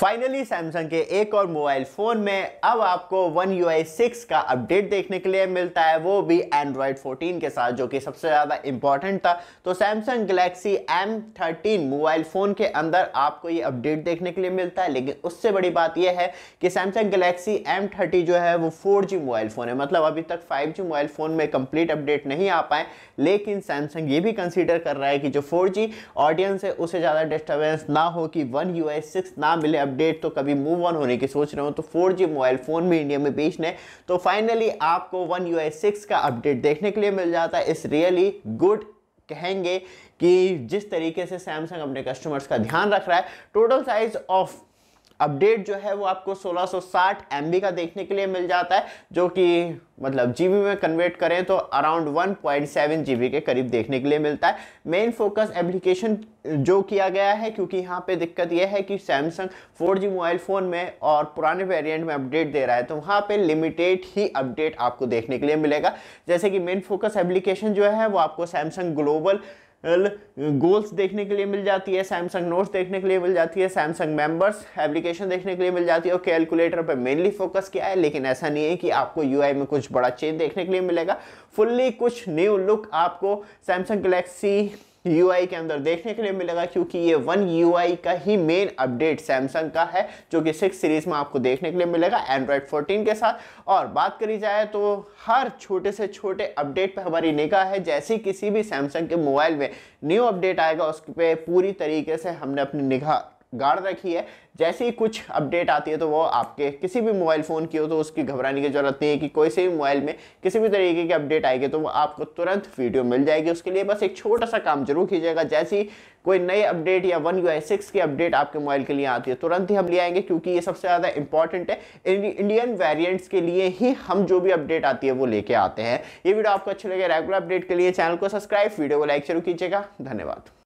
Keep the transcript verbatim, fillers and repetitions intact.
Finally Samsung के एक और मोबाइल फ़ोन में अब आपको वन यू आई सिक्स का अपडेट देखने के लिए मिलता है, वो भी एंड्रॉयड फोर्टीन के साथ, जो कि सबसे ज़्यादा इम्पॉर्टेंट था। तो Samsung Galaxy M thirteen mobile phone के अंदर आपको ये अपडेट देखने के लिए मिलता है। लेकिन उससे बड़ी बात यह है कि सैमसंग गलेक्सी एम थर्टी जो है वो फोर जी मोबाइल फ़ोन है, मतलब अभी तक फाइव जी मोबाइल फ़ोन में कम्प्लीट अपडेट नहीं आ पाए। लेकिन सैमसंग ये भी कंसिडर कर रहा है कि जो फोर जी ऑडियंस है उसे ज़्यादा डिस्टर्बेंस ना हो, कि वन यू आई सिक्स ना मिले अपडेट तो कभी मूव ऑन होने की सोच रहे हो, तो फोर जी मोबाइल फोन भी इंडिया में बेचने। तो फाइनली आपको वन यू आई सिक्स का अपडेट देखने के लिए मिल जाता है। इस रियली गुड कहेंगे कि जिस तरीके से सैमसंग अपने कस्टमर्स का ध्यान रख रहा है। टोटल साइज ऑफ अपडेट जो है वो आपको सोलह सौ साठ एमबी का देखने के लिए मिल जाता है, जो कि मतलब जीबी में कन्वर्ट करें तो around one point seven GB के करीब देखने के लिए मिलता है। मेन फोकस एप्लीकेशन जो किया गया है, क्योंकि यहाँ पे दिक्कत यह है कि Samsung four G mobile phone में और पुराने वेरिएंट में अपडेट दे रहा है, तो वहाँ पे लिमिटेड ही अपडेट आपको देखने के लिए मिलेगा। जैसे कि मेन फोकस एप्लीकेशन जो है वो आपको सैमसंग ग्लोबल गोल्स देखने के लिए मिल जाती है, सैमसंग नोट्स देखने के लिए मिल जाती है, सैमसंग मेंबर्स एप्लीकेशन देखने के लिए मिल जाती है, और कैलकुलेटर पर मेनली फोकस किया है। लेकिन ऐसा नहीं है कि आपको यूआई में कुछ बड़ा चेंज देखने के लिए मिलेगा, फुल्ली कुछ न्यू लुक आपको सैमसंग गलेक्सी यूआई के अंदर देखने के लिए मिलेगा, क्योंकि ये वन यूआई का ही मेन अपडेट सैमसंग का है, जो कि सिक्स सीरीज़ में आपको देखने के लिए मिलेगा एंड्रॉयड फोर्टीन के साथ। और बात करी जाए तो हर छोटे से छोटे अपडेट पे हमारी निगाह है। जैसे किसी भी सैमसंग के मोबाइल में न्यू अपडेट आएगा उस पर पूरी तरीके से हमने अपनी निगाह गाड़ रखी है। जैसे ही कुछ अपडेट आती है तो वो आपके किसी भी मोबाइल फ़ोन की हो, तो उसकी घबराने की ज़रूरत नहीं है कि कोई से भी मोबाइल में किसी भी तरीके की अपडेट आएगी तो वो आपको तुरंत वीडियो मिल जाएगी। उसके लिए बस एक छोटा सा काम जरूर कीजिएगा, जैसे ही कोई नई अपडेट या वन यू आई सिक्स की अपडेट आपके मोबाइल के लिए आती है तुरंत ही हम ले आएंगे, क्योंकि ये सबसे ज़्यादा इंपॉर्टेंट है। इंडियन वेरियंट्स के लिए ही हम जो भी अपडेट आती है वो लेके आते हैं। ये वीडियो आपको अच्छी लगे रेगुलर अपडेट के लिए चैनल को सब्सक्राइब, वीडियो को लाइक जरूर कीजिएगा। धन्यवाद।